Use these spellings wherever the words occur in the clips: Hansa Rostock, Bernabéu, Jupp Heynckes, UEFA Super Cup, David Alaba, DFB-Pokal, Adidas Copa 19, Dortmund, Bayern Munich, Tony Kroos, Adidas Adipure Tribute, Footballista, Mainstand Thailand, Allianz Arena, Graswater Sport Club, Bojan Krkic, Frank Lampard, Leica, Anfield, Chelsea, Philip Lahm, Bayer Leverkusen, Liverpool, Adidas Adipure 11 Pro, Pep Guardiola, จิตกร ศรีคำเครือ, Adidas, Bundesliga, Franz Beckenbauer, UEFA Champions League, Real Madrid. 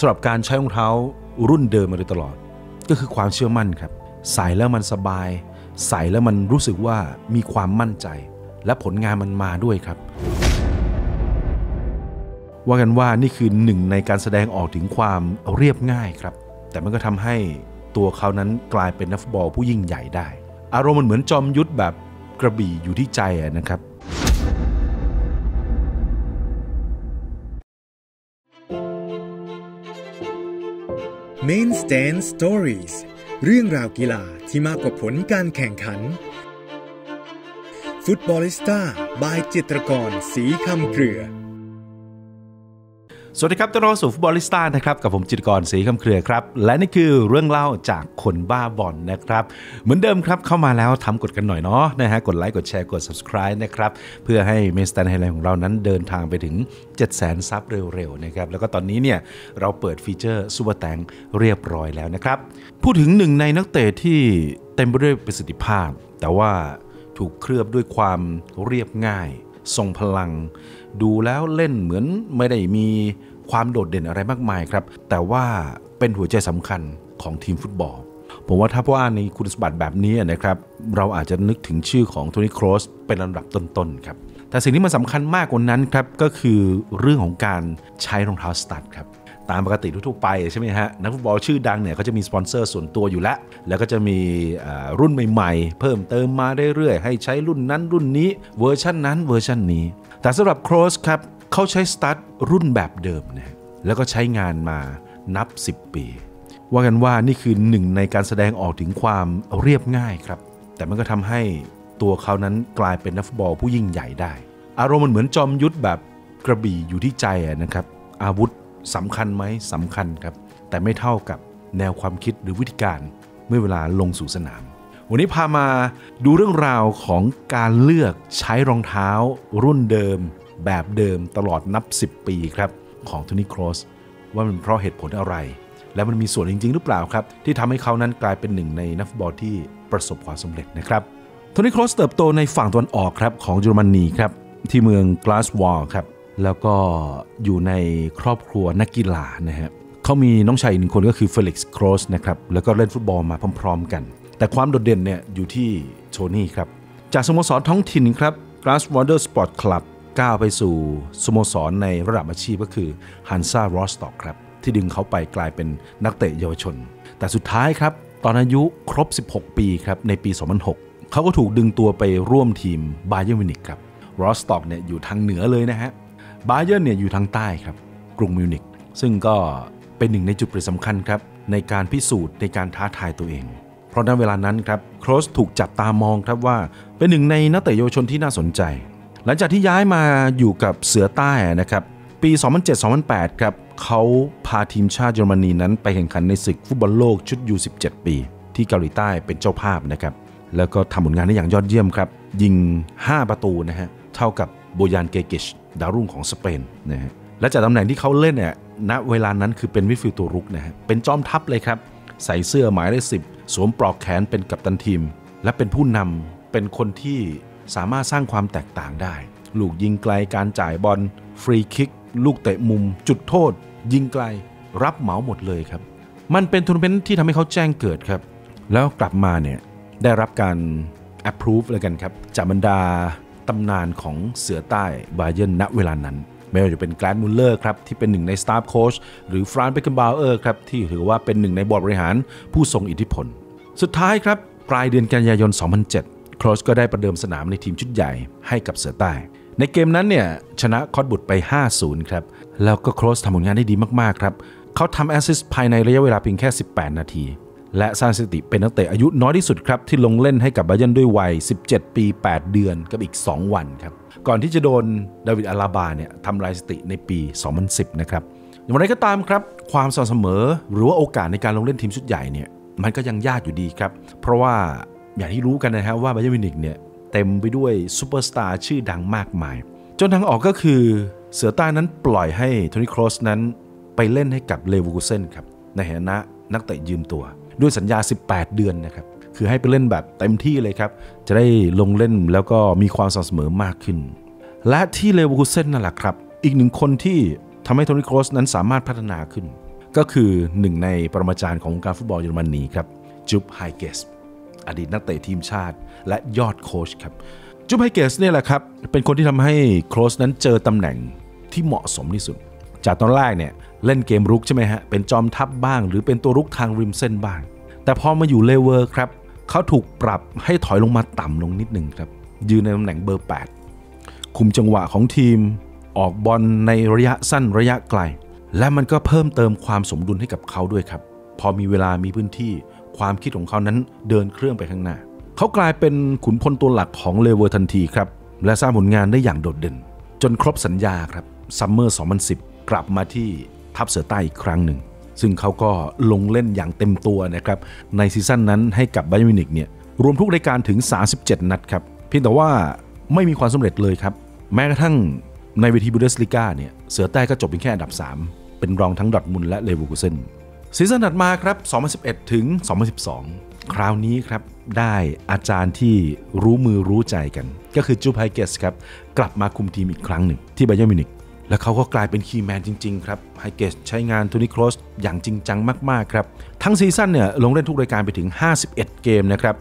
สำหรับการใช้รองเท้ารุ่นเดิมมาโดยตลอดก็คือความเชื่อมั่นครับใส่แล้วมันสบายใส่แล้วมันรู้สึกว่ามีความมั่นใจและผลงานมันมาด้วยครับว่ากันว่านี่คือหนึ่งในการแสดงออกถึงความเรียบง่ายครับแต่มันก็ทำให้ตัวเขานั้นกลายเป็นนักฟุตบอลผู้ยิ่งใหญ่ได้อารมณ์มันเหมือนจอมยุทธแบบกระบี่อยู่ที่ใจนะครับMain Stand Stories เรื่องราวกีฬาที่มากกว่าผลการแข่งขันฟุตบอลิสต้า by จิตรกร ศรีคำเครือสวัสดีครับต้อนรับสู่ฟุตบอลิสต้านะครับกับผมจิตรกร ศรีคำเครือครับและนี่คือเรื่องเล่าจากคนบ้าบอลนะครับเหมือนเดิมครับเข้ามาแล้วทำกดกันหน่อยเนาะนะฮะกดไลค์กดแชร์กด Subscribe นะครับเพื่อให้Main Stand Highlightของเรานั้นเดินทางไปถึง 700,000 ซับเร็วๆนะครับแล้วก็ตอนนี้เนี่ยเราเปิดฟีเจอร์ซุปเปอร์แตงเรียบร้อยแล้วนะครับพูดถึงหนึ่งในนักเตะที่เต็มไปด้วยประสิทธิภาพแต่ว่าถูกเคลือบด้วยความเรียบง่ายทรงพลังดูแล้วเล่นเหมือนไม่ได้มีความโดดเด่นอะไรมากมายครับแต่ว่าเป็นหัวใจสำคัญของทีมฟุตบอลผมว่าถ้าว่าในคุณสมบัติแบบนี้นะครับเราอาจจะนึกถึงชื่อของโทนี่ โครสเป็นลำดับต้นๆครับแต่สิ่งที่มันสำคัญมากกว่านั้นครับก็คือเรื่องของการใช้รองเท้าสตั๊ดครับตามปกติทั่วไปใช่ไหมฮะนักฟุตบอลชื่อดังเนี่ยเขาจะมีสปอนเซอร์ส่วนตัวอยู่แล้วแล้วก็จะมีรุ่นใหม่ๆเพิ่มเติมมาเรื่อยๆให้ใช้รุ่นนั้นรุ่นนี้เวอร์ชันนั้นเวอร์ชันนี้แต่สำหรับโครสครับเขาใช้สตั๊ดรุ่นแบบเดิมนะแล้วก็ใช้งานมานับ10ปีว่ากันว่านี่คือหนึ่งในการแสดงออกถึงความเรียบง่ายครับแต่มันก็ทำให้ตัวเขานั้นกลายเป็นนักฟุตบอลผู้ยิ่งใหญ่ได้อารมณ์มันเหมือนจอมยุทธแบบกระบี่อยู่ที่ใจนะครับอาวุธสำคัญไหมสำคัญครับแต่ไม่เท่ากับแนวความคิดหรือวิธีการเมื่อเวลาลงสู่สนามวันนี้พามาดูเรื่องราวของการเลือกใช้รองเท้ารุ่นเดิมแบบเดิมตลอดนับ10ปีครับของโทนี่ โครสว่ามันเพราะเหตุผลอะไรและมันมีส่วนจริงๆหรือเปล่าครับที่ทำให้เขานั้นกลายเป็นหนึ่งในนักฟุตบอลที่ประสบความสำเร็จนะครับโทนี่ โครสเติบโตในฝั่งตะวันออกครับของเยอรมนีครับที่เมืองกลาสโกวครับแล้วก็อยู่ในครอบครัวนักกีฬานะฮะเขามีน้องชายอีกหนึ่งคนก็คือเฟลิกซ์ โครสนะครับแล้วก็เล่นฟุตบอลมาพร้อมๆกันแต่ความโดดเด่นเนี่ยอยู่ที่โทนี่ครับจากสโมสรท้องถิ่นครับ Graswater Sport Club ก้าวไปสู่สโมสรในระดับอาชีพก็คือ Hansa Rostock ครับที่ดึงเขาไปกลายเป็นนักเตะเยาวชนแต่สุดท้ายครับตอนอายุครบ16ปีครับในปี 2006 เขาก็ถูกดึงตัวไปร่วมทีม Bayern Munich ครับ Rostock เนี่ยอยู่ทางเหนือเลยนะฮะBayern เนี่ยอยู่ทางใต้ครับกรุงมิวนิกซึ่งก็เป็นหนึ่งในจุดเปลี่ยนสำคัญครับในการพิสูจน์ในการท้าทายตัวเองเพราะณเวลานั้นครับโครสถูกจับตามองครับว่าเป็นหนึ่งในนักเตะเยาวชนที่น่าสนใจหลังจากที่ย้ายมาอยู่กับเสือใต้นะครับปี 2007-2008 ครับเขาพาทีมชาติเยอรมนีนั้นไปแข่งขันในศึกฟุตบอลโลกชุด U17 ปีที่เกาหลีใต้เป็นเจ้าภาพนะครับแล้วก็ทำผลงานได้อย่างยอดเยี่ยมครับยิง5ประตูนะฮะเท่ากับโบยานเกกิชดาวรุ่งของสเปนนะฮะและจากตำแหน่งที่เขาเล่นเนี่ยณเวลานั้นคือเป็นมิดฟิลด์ตัวรุกนะฮะเป็นจอมทัพเลยครับใส่เสื้อหมายเลข10สวมปลอกแขนเป็นกัปตันทีมและเป็นผู้นำเป็นคนที่สามารถสร้างความแตกต่างได้ลูกยิงไกลการจ่ายบอลฟรีคิกลูกเตะมุมจุดโทษยิงไกลรับเหมาหมดเลยครับมันเป็นทัวร์นาเมนต์ที่ทำให้เขาแจ้งเกิดครับแล้วกลับมาเนี่ยได้รับการ approve เลยกันครับจากบรรดาตำนานของเสือใต้บาเยิร์นณเวลานั้นไม่ว่าจะเป็นแกรนท์มุลเลอร์ครับที่เป็นหนึ่งในสตาฟโค้ชหรือฟรานซ์ เบคเคนบาวเออร์ครับที่ถือว่าเป็นหนึ่งในบอร์ดบริหารผู้ทรงอิทธิพลสุดท้ายครับปลายเดือนกันยายน 2007 โครสก็ได้ประเดิมสนามในทีมชุดใหญ่ให้กับเสือใต้ในเกมนั้นเนี่ยชนะคอตบุตไป 5-0 ครับแล้วก็โครสทำผลงานได้ดีมากๆครับเขาทำแอสซิสต์ภายในระยะเวลาเพียงแค่18นาทีและสร้างสถิติเป็นนักเตะอายุน้อยที่สุดครับที่ลงเล่นให้กับบาเยิร์นด้วยวัย17ปี8เดือนกับอีก2วันครับก่อนที่จะโดนดาวิดอาลาบาเนี่ยทำลายสถิติในปี 2010 นะครับอย่างไรก็ตามครับความสม่ำเสมอหรือว่าโอกาสในการลงเล่นทีมชุดใหญ่เนี่ยมันก็ยังยากอยู่ดีครับเพราะว่าอย่างที่รู้กันนะฮะว่าบาเยิร์นมิวนิกเนี่ยเต็มไปด้วยซูเปอร์สตาร์ชื่อดังมากมายจนทางออกก็คือเสือใต้นั้นปล่อยให้โทนี่ โครสนั้นไปเล่นให้กับเลเวอร์คูเซ่นครับในฐานะนักเตะยืมตัวด้วยสัญญา18เดือนนะครับคือให้ไปเล่นแบบเต็มที่เลยครับจะได้ลงเล่นแล้วก็มีความสม่ำเสมอมากขึ้นและที่เลเวอร์คูเซ่นนั่นแหละครับอีกหนึ่งคนที่ทำให้โทนี่ โครสนั้นสามารถพัฒนาขึ้น ก็คือหนึ่งในปรมาจารย์ของวงการฟุตบอลเยอรมนีครับจุ๊บไฮเกสอดีตนักเตะทีมชาติและยอดโค้ชครับจุ๊บไฮเกสเนี่ยแหละครับเป็นคนที่ทำให้โค้ชนั้นเจอตำแหน่งที่เหมาะสมที่สุดจากตอนแรกเนี่ยเล่นเกมรุกใช่ไหมฮะเป็นจอมทัพบ้างหรือเป็นตัวรุกทางริมเส้นบ้างแต่พอมาอยู่เลเวอร์ครับเขาถูกปรับให้ถอยลงมาต่ำลงนิดหนึ่งครับยืนในตำแหน่งเบอร์ 8คุมจังหวะของทีมออกบอลในระยะสั้นระยะไกลและมันก็เพิ่มเติมความสมดุลให้กับเขาด้วยครับพอมีเวลามีพื้นที่ความคิดของเขานั้นเดินเครื่องไปข้างหน้าเขากลายเป็นขุนพลตัวหลักของเลเวอร์ทันทีครับและสร้างผลงานได้อย่างโดดเด่นจนครบสัญญาครับซัมเมอร์ 2010 กลับมาที่ทัพเสือใต้อีกครั้งหนึ่งซึ่งเขาก็ลงเล่นอย่างเต็มตัวนะครับในซีซั่นนั้นให้กับ Bayern Munich เนี่ยรวมทุกรายการถึง37นัดครับเพียงแต่ว่าไม่มีความสำเร็จเลยครับแม้กระทั่งในเวทีบูเดสลีกาเนี่ยเสือใต้ก็จบเป็นแค่อันดับ3เป็นรองทั้งดอร์ทมุนด์และเลเวอร์คูเซ่นซีซั่นถัดมาครับ2011ถึง2012คราวนี้ครับได้อาจารย์ที่รู้มือรู้ใจกันก็คือจูบไฮเกสครับกลับมาคุมทีมอีกครั้งหนึ่งที่ Bayern Munichและเขาก็กลายเป็นคีย์แมนจริงๆครับไฮเกสใช้งานโทนี่ ครอสอย่างจริงจังมากๆครับทั้งซีซั่นเนี่ยลงเล่นทุกรายการไปถึง51เกมนะครับ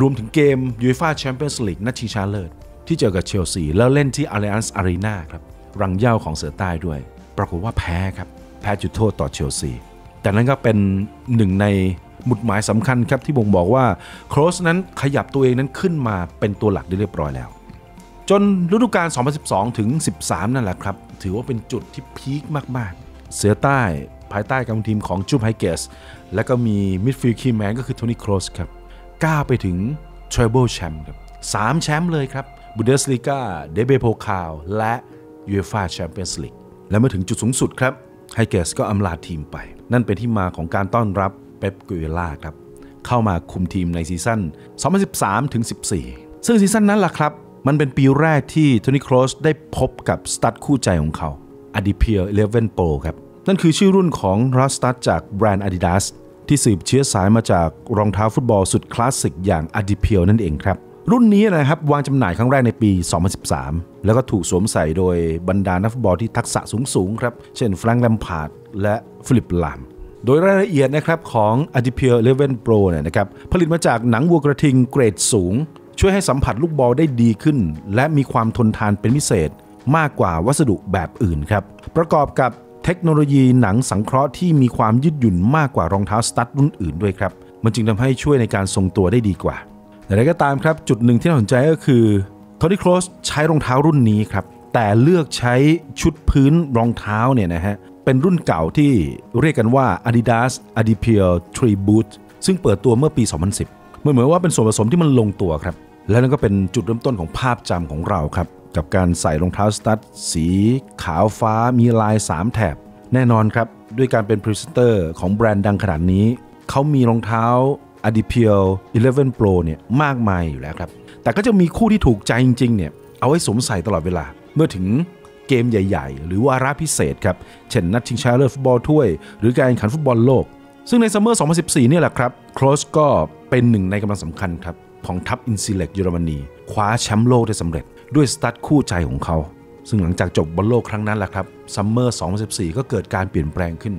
รวมถึงเกมยูเอฟ่าแชมเปี้ยนส์ลีกนัดชิงชนะเลิศที่เจอกับเชลซีแล้วเล่นที่ Allianz Arena ครับรังเหย้าของเสือใต้ด้วยปรากฏว่าแพ้ครับแพ้จุดโทษต่อเชลซีแต่นั้นก็เป็นหนึ่งในหมุดหมายสำคัญครับที่บ่งบอกว่าครอสนั้นขยับตัวเองนั้นขึ้นมาเป็นตัวหลักได้เรียบร้อยแล้วจนฤดูกาล 2012 ถึง 13 นั่นแหละครับถือว่าเป็นจุดที่พีคมากๆเสือใต้ภายใต้การคุมทีมของจูบไฮเกสและก็มีมิดฟิลด์คีย์แมนก็คือโทนี่ ครอสครับก้าวไปถึงทริเบิลแชมป์ครับ3แชมป์เลยครับบูเดสลีกาเดเบโพคาลและยูเอฟ่าแชมเปี้ยนส์ลีกและเมื่อถึงจุดสูงสุดครับไฮเกสก็อำลาทีมไปนั่นเป็นที่มาของการต้อนรับเป๊ป กัวเดโอล่าครับเข้ามาคุมทีมในซีซั่น 2013 ถึง 14 ซึ่งซีซั่นนั้นแหละครับมันเป็นปีแรกที่โทนี่ ครอสได้พบกับสตั๊ดคู่ใจของเขา Adipure 11 Pro ครับนั่นคือชื่อรุ่นของรัสตั๊ดจากแบรนด์ Adidas ที่สืบเชื้อสายมาจากรองเท้าฟุตบอลสุดคลาสสิกอย่าง Adipure นั่นเองครับรุ่นนี้นะครับวางจำหน่ายครั้งแรกในปี 2013 แล้วก็ถูกสวมใส่โดยบรรดานักฟุตบอลที่ทักษะสูงๆครับเช่นแฟรงค์ แลมพาร์ดและฟิลิป ลามโดยรายละเอียดนะครับของ Adipure 11 Pro เนี่ยนะครับผลิตมาจากหนังวัวกระทิงเกรดสูงช่วยให้สัมผัสลูกบอลได้ดีขึ้นและมีความทนทานเป็นพิเศษมากกว่าวัสดุแบบอื่นครับประกอบกับเทคโนโลยีหนังสังเคราะห์ที่มีความยืดหยุ่นมากกว่ารองเท้าสตั๊ดรุ่นอื่นด้วยครับมันจึงทำให้ช่วยในการทรงตัวได้ดีกว่าแต่ใดก็ตามครับจุดหนึ่งที่น่าสนใจก็คือโทนี่ ครอสใช้รองเท้ารุ่นนี้ครับแต่เลือกใช้ชุดพื้นรองเท้าเนี่ยนะฮะเป็นรุ่นเก่าที่เรียกกันว่า Adidas Adipure Tribute ซึ่งเปิดตัวเมื่อปี 2010 เหมือนว่าเป็นส่วนผสมที่มันลงตัวครับและนั่นก็เป็นจุดเริ่มต้นของภาพจำของเราครับกับการใส่รองเท้าสตั๊ดสีขาวฟ้ามีลาย3แถบแน่นอนครับด้วยการเป็นพรีเซนเตอร์ของแบรนด์ดังขนาดนี้เขามีรองเท้า Adipure 11 Pro เนี่ยมากมายอยู่แล้วครับแต่ก็จะมีคู่ที่ถูกใจจริงๆเนี่ยเอาไว้สวมใส่ตลอดเวลาเมื่อถึงเกมใหญ่ๆหรือวาระพิเศษครับเช่นนัดชิงชนะเลิศฟุตบอลถ้วยหรือการแข่งขันฟุตบอลโลกซึ่งในซัมเมอร์ 2014 เนี่ยแหละครับครอสก็เป็นหนึ่งในกำลังสำคัญครับของทัพอินซีเล็กเยอรมนีคว้าแชมป์โลกได้สำเร็จด้วยสตั๊ดคู่ใจของเขาซึ่งหลังจากจบบอลโลกครั้งนั้นแหละครับซัมเมอร์ 2014 ก็เกิดการเปลี่ยนแปลงขึ้น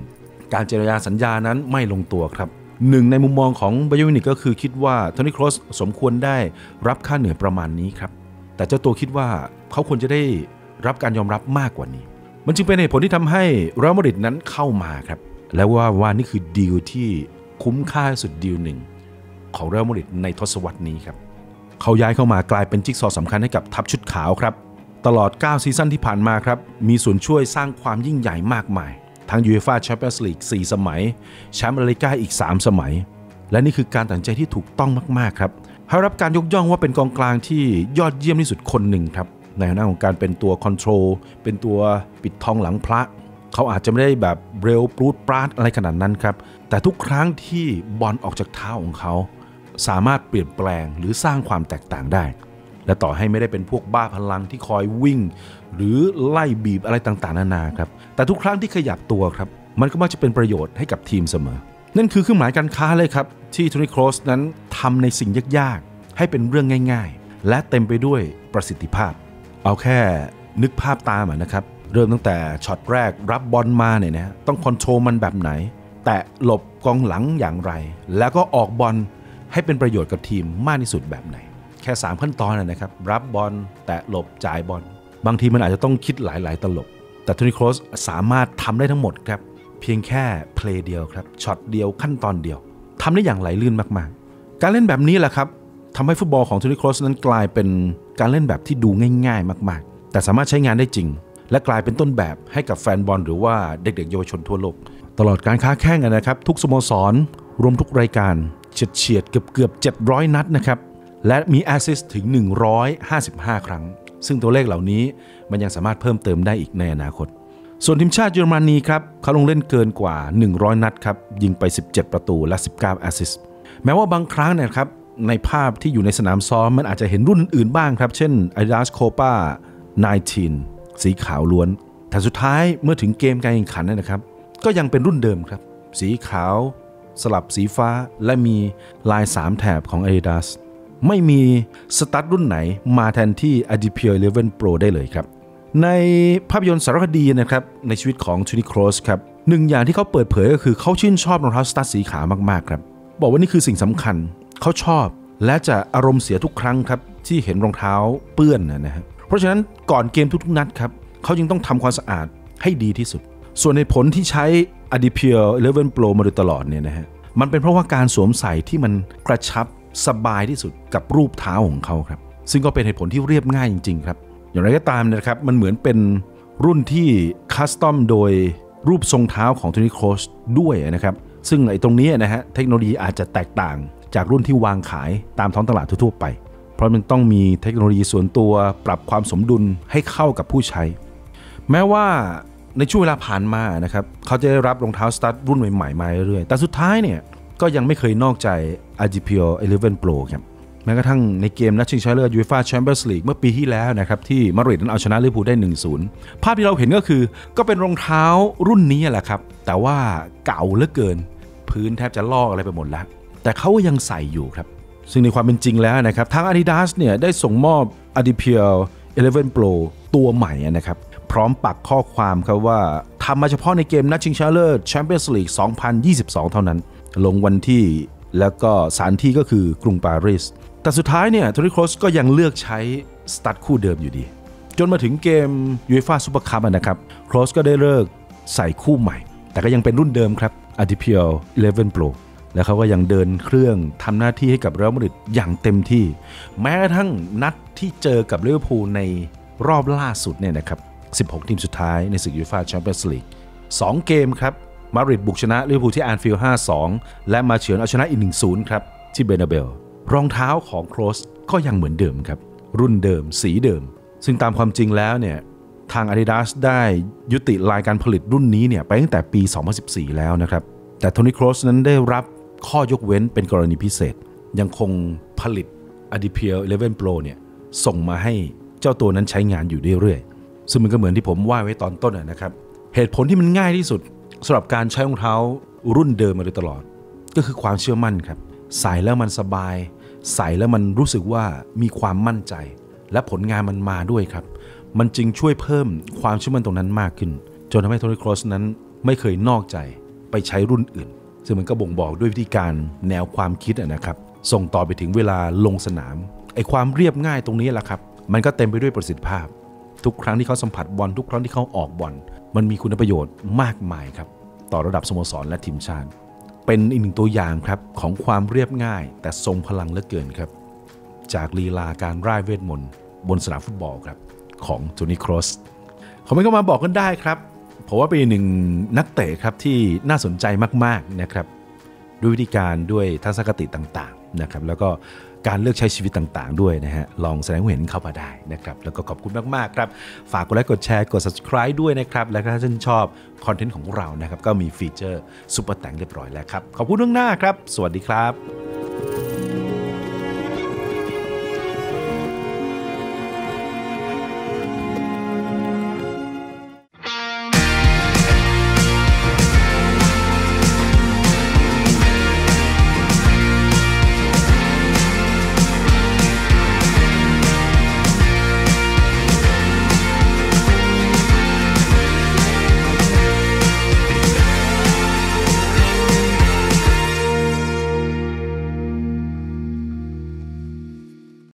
การเจรจาสัญญานั้นไม่ลงตัวครับหนึ่งในมุมมองของไบเยิร์นมิวนิกก็คือคิดว่าโทนี่ ครอสสมควรได้รับค่าเหนื่อยประมาณนี้ครับแต่เจ้าตัวคิดว่าเขาควรจะได้รับการยอมรับมากกว่านี้มันจึงเป็นเหตุผลที่ทำให้เรอัลมาดริดนั้นเข้ามาครับและว่านี่คือดีลที่คุ้มค่าสุดดีลหนึ่งของเรอัลมาดริดในทศวรรษนี้ครับเขาย้ายเข้ามากลายเป็นจิ๊กซอว์สำคัญให้กับทัพชุดขาวครับตลอด9ซีซั่นที่ผ่านมาครับมีส่วนช่วยสร้างความยิ่งใหญ่มากมายทั้งยูเอฟ่าแชมเปี้ยนส์ลีก4สมัยแชมป์อเมริกาอีก3สมัยและนี่คือการตัดสินใจที่ถูกต้องมากๆครับให้รับการยกย่องว่าเป็นกองกลางที่ยอดเยี่ยมที่สุดคนหนึ่งครับในหน้าของการเป็นตัวคอนโทรลเป็นตัวปิดทองหลังพระเขาอาจจะไม่ได้แบบเร็วปรูดปราดอะไรขนาดนั้นครับแต่ทุกครั้งที่บอลออกจากเท้าของเขาสามารถเปลี่ยนแปลงหรือสร้างความแตกต่างได้และต่อให้ไม่ได้เป็นพวกบ้าพลังที่คอยวิ่งหรือไล่บีบอะไรต่างๆนานาครับแต่ทุกครั้งที่ขยับตัวครับมันก็มักจะเป็นประโยชน์ให้กับทีมเสมอนั่นคือเครื่องหมายการค้าเลยครับที่โทนี่ ครอสนั้นทำในสิ่งยากๆให้เป็นเรื่องง่ายๆและเต็มไปด้วยประสิทธิภาพเอาแค่นึกภาพตามนะครับเริ่มตั้งแต่ช็อตแรกรับบอลมาเนี่ยนะต้องคอนโทรลมันแบบไหน ตะหลบกองหลังอย่างไรแล้วก็ออกบอลให้เป็นประโยชน์กับทีมมากที่สุดแบบไหนแค่3ขั้นตอนนะครับรับบอลแตะหลบจ่ายบอลบางทีมันอาจจะต้องคิดหลายๆตลบแต่โทนี่ ครอสสามารถทำได้ทั้งหมดครับเพียงแค่เพลย์เดียวครับช็อตเดียวขั้นตอนเดียวทำได้อย่างไหลลื่นมากๆการเล่นแบบนี้แหละครับทำให้ฟุตบอลของโทนี่ ครอสนั้นกลายเป็นการเล่นแบบที่ดูง่ายๆมากๆแต่สามารถใช้งานได้จริงและกลายเป็นต้นแบบให้กับแฟนบอลหรือว่าเด็กๆเยาวชนทั่วโลกตลอดการค้าแข่งนะครับทุกสโมสรรวมทุกรายการเฉียดเกือบ700นัดนะครับและมีแอสซิสต์ถึง155ครั้งซึ่งตัวเลขเหล่านี้มันยังสามารถเพิ่มเติมได้อีกในอนาคตส่วนทีมชาติเยอรมนีครับเขาลงเล่นเกินกว่า100นัดครับยิงไป17ประตูและ19แอสซิสต์แม้ว่าบางครั้งนะครับในภาพที่อยู่ในสนามซ้อมมันอาจจะเห็นรุ่นอื่นบ้างครับเช่น Adidas Copa 19 สีขาวล้วนแต่สุดท้ายเมื่อถึงเกมการแข่งขันนะครับก็ยังเป็นรุ่นเดิมครับสีขาวสลับสีฟ้าและมีลาย3แถบของ Adidasไม่มีสตั๊ดรุ่นไหนมาแทนที่ Adipure 11 Pro ได้เลยครับในภาพยนตร์สารคดีนะครับในชีวิตของโทนี่ ครอสครับหนึ่งอย่างที่เขาเปิดเผยก็คือเขาชื่นชอบรองเท้าสตั๊ดสีขาวมากๆครับบอกว่านี่คือสิ่งสำคัญเขาชอบและจะอารมณ์เสียทุกครั้งครับที่เห็นรองเท้าเปื้อนนะฮะเพราะฉะนั้นก่อนเกมทุกๆนัดครับเขาจึงต้องทำความสะอาดให้ดีที่สุดส่วนในผลที่ใช้ Adipure 11 Pro มาโดยตลอดเนี่ยนะฮะมันเป็นเพราะว่าการสวมใส่ที่มันกระชับสบายที่สุดกับรูปเท้าของเขาครับซึ่งก็เป็นเหตุผลที่เรียบง่ายจริงๆครับอย่างไรก็ตามนะครับมันเหมือนเป็นรุ่นที่คัสตอมโดยรูปทรงเท้าของโทนี่ ครอสด้วยนะครับซึ่งไอ้ตรงนี้นะฮะเทคโนโลยีอาจจะแตกต่างจากรุ่นที่วางขายตามท้องตลาดทั่วๆไปเพราะมันต้องมีเทคโนโลยีส่วนตัวปรับความสมดุลให้เข้ากับผู้ใช้แม้ว่าในช่วงเวลาผ่านมานะครับเขาจะได้รับรองเท้าสตั๊ดรุ่นใหม่ๆมาเรื่อยๆแต่สุดท้ายเนี่ยก็ยังไม่เคยนอกใจ Adipure 11 Pro ครับแม้กระทั่งในเกมนัดชิงชนะเลิศ UEFA Champions League เมื่อปีที่แล้วนะครับที่มาดริดนั้นเอาชนะลิเวอร์พูลได้ 1-0 ภาพที่เราเห็นก็เป็นรองเท้ารุ่นนี้แหละครับแต่ว่าเก่าเหลือเกินพื้นแทบจะลอกอะไรไปหมดแล้วแต่เขายังใส่อยู่ครับซึ่งในความเป็นจริงแล้วนะครับทาง Adidas เนี่ยได้ส่งมอบ Adipure 11 Pro ตัวใหม่นะครับพร้อมปักข้อความครับว่าทำมาเฉพาะในเกมนัดชิงชนะเลิศ Champions League 2022 เท่านั้นลงวันที่แล้วก็สถานที่ก็คือกรุงปารีสแต่สุดท้ายเนี่ยโทนี่ ครอสก็ยังเลือกใช้สตั๊ดคู่เดิมอยู่ดีจนมาถึงเกม UEFA Super Cup นะครับครอสก็ได้เลิกใส่คู่ใหม่แต่ก็ยังเป็นรุ่นเดิมครับ Adipure 11 Pro แล้วเขาก็ยังเดินเครื่องทำหน้าที่ให้กับเรอัลมาดริดอย่างเต็มที่แม้กระทั่งนัดที่เจอกับลิเวอร์พูลในรอบล่าสุดเนี่ยนะครับ16ทีมสุดท้ายในศึก UEFA Champions League 2เกมครับมาดริดบุกชนะลิเวอร์พูลที่แอนฟิลด์ 5-2 และมาเฉือนเอาชนะอีก 1-0 ครับที่เบนาเบลรองเท้าของโครสก็ยังเหมือนเดิมครับรุ่นเดิมสีเดิมซึ่งตามความจริงแล้วเนี่ยทาง Adidas ได้ยุติรายการผลิตรุ่นนี้เนี่ยไปตั้งแต่ปี 2014 แล้วนะครับแต่โทนี่ ครอสนั้นได้รับข้อยกเว้นเป็นกรณีพิเศษยังคงผลิต Adipure 11 Pro เนี่ยส่งมาให้เจ้าตัวนั้นใช้งานอยู่เรื่อยๆซึ่งมันก็เหมือนที่ผมว่าไว้ตอนต้นนะครับเหตุผลที่มันง่ายที่สุดสำหรับการใช้รองเท้ารุ่นเดิมมาโดยตลอดก็คือความเชื่อมั่นครับใส่แล้วมันสบายใส่แล้วมันรู้สึกว่ามีความมั่นใจและผลงานมันมาด้วยครับมันจึงช่วยเพิ่มความเชื่อมั่นตรงนั้นมากขึ้นจนทำให้โทนี่ ครอสนั้นไม่เคยนอกใจไปใช้รุ่นอื่นซึ่งมันก็บ่งบอกด้วยวิธีการแนวความคิดนะครับส่งต่อไปถึงเวลาลงสนามไอ้ความเรียบง่ายตรงนี้แหละครับมันก็เต็มไปด้วยประสิทธิภาพทุกครั้งที่เขาสัมผัสบอลทุกครั้งที่เขาออกบอลมันมีคุณประโยชน์มากมายครับต่อระดับสโมสรและทีมชาติเป็นอีกหนึ่งตัวอย่างครับของความเรียบง่ายแต่ทรงพลังเหลือเกินครับจากลีลาการร่ายเวทมนต์บนสนามฟุตบอลครับของโทนี่ ครอสคอมเมนต์เข้ามาบอกกันได้ครับผมว่าเป็นหนึ่งนักเตะครับที่น่าสนใจมากๆนะครับด้วยวิธีการด้วยทัศนคติต่างๆนะครับแล้วก็การเลือกใช้ชีวิตต่างๆด้วยนะฮะลองแสดงความเห็นเข้ามาได้นะครับแล้วก็ขอบคุณมากๆครับฝากกดไลค์กดแชร์กด subscribe ด้วยนะครับและถ้าท่านชอบคอนเทนต์ของเรานะครับก็มีฟีเจอร์ซุปเปอร์แต่งเรียบร้อยแล้วครับขอบคุณล่วงหน้าครับสวัสดีครับ